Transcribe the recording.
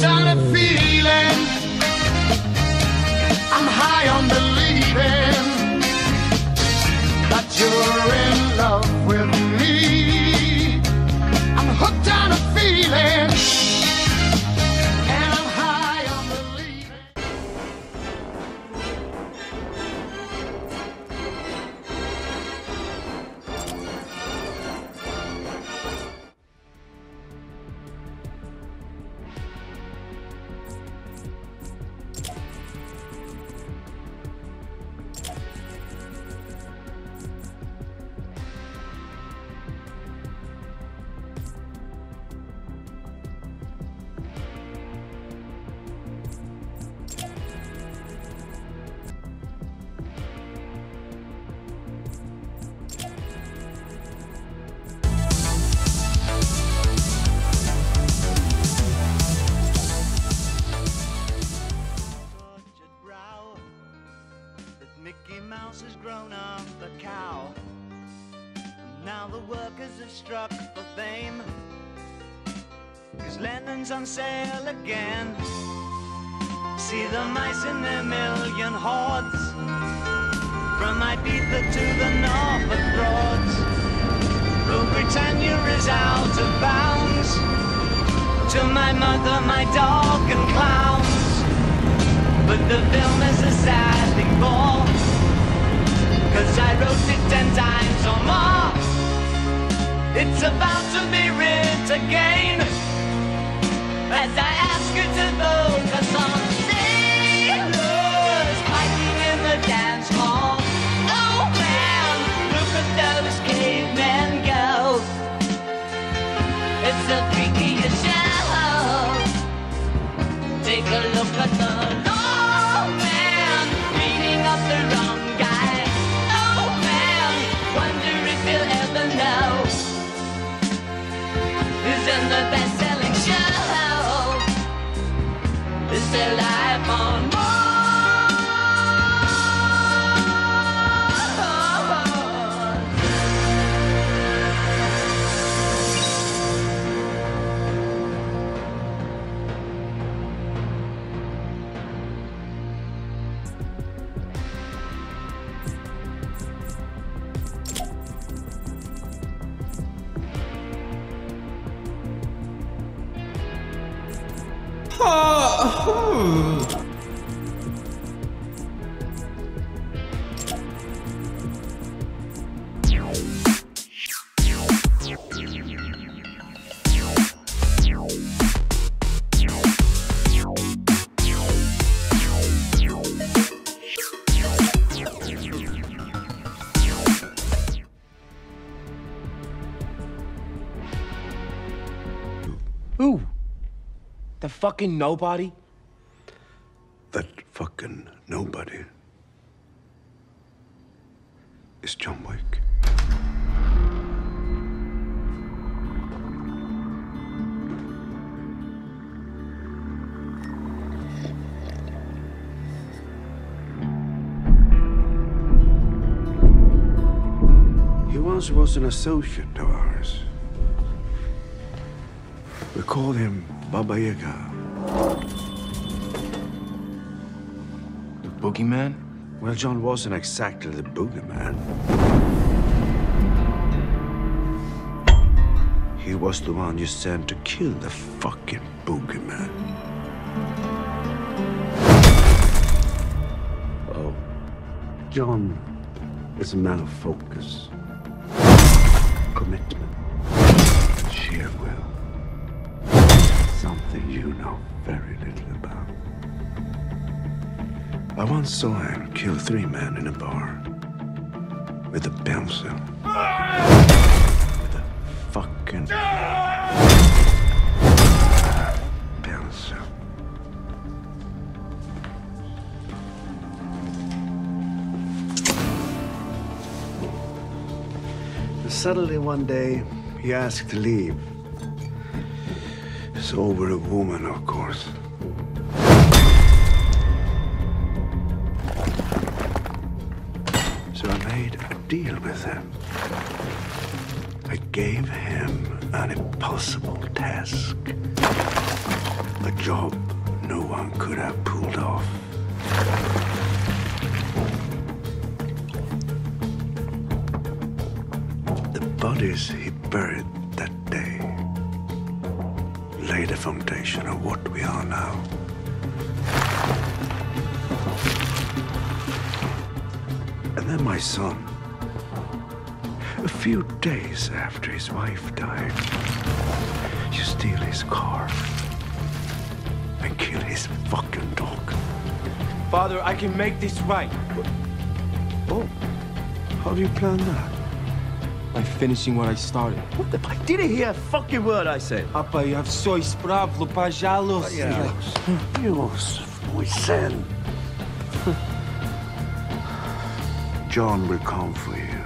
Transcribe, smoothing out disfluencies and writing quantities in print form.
kind of feeling. I'm high on believing that you're in love with me. I'm hooked on a feeling, and I'm high on believing. Has grown up a cow. Now the workers have struck for fame, 'cause Lennon's on sale again. See the mice in their million hordes, from Ibiza to the Norfolk Broads. Rule Britannia is out of bounds, to my mother, my dog and clowns. But the film is a sad thing for, 'cause I wrote it 10 times or more. It's about to be writ again, as I ask you to focus on sailors fighting in the dance hall. Oh man, look at those cavemen go. It's the freakiest show. Take a look at the old man beating up the wrong guy. And the best-selling show is still live on board. Ooh. The fucking nobody? That fucking nobody is John Wick. He once was an associate of ours. We called him Baba Yaga. The boogeyman? Well, John wasn't exactly the boogeyman. He was the one you sent to kill the fucking boogeyman. Oh. John is a man of focus, commitment, sheer will. Something you know very little about. I once saw him kill 3 men in a bar with a pencil. With a fucking pencil. And suddenly one day he asked to leave. It's over a woman, of course. So I made a deal with him. I gave him an impossible task. A job no one could have pulled off. The bodies he buried that day laid the foundation of what we are now. And then my son, a few days after his wife died, you steal his car and kill his fucking dog. Father, I can make this right. Oh, how do you plan that? By finishing what I started. What the? I didn't hear a fucking word I said. Papa, я все исправлю, пожалуйста. Иосиф, мой сын. John will come for you.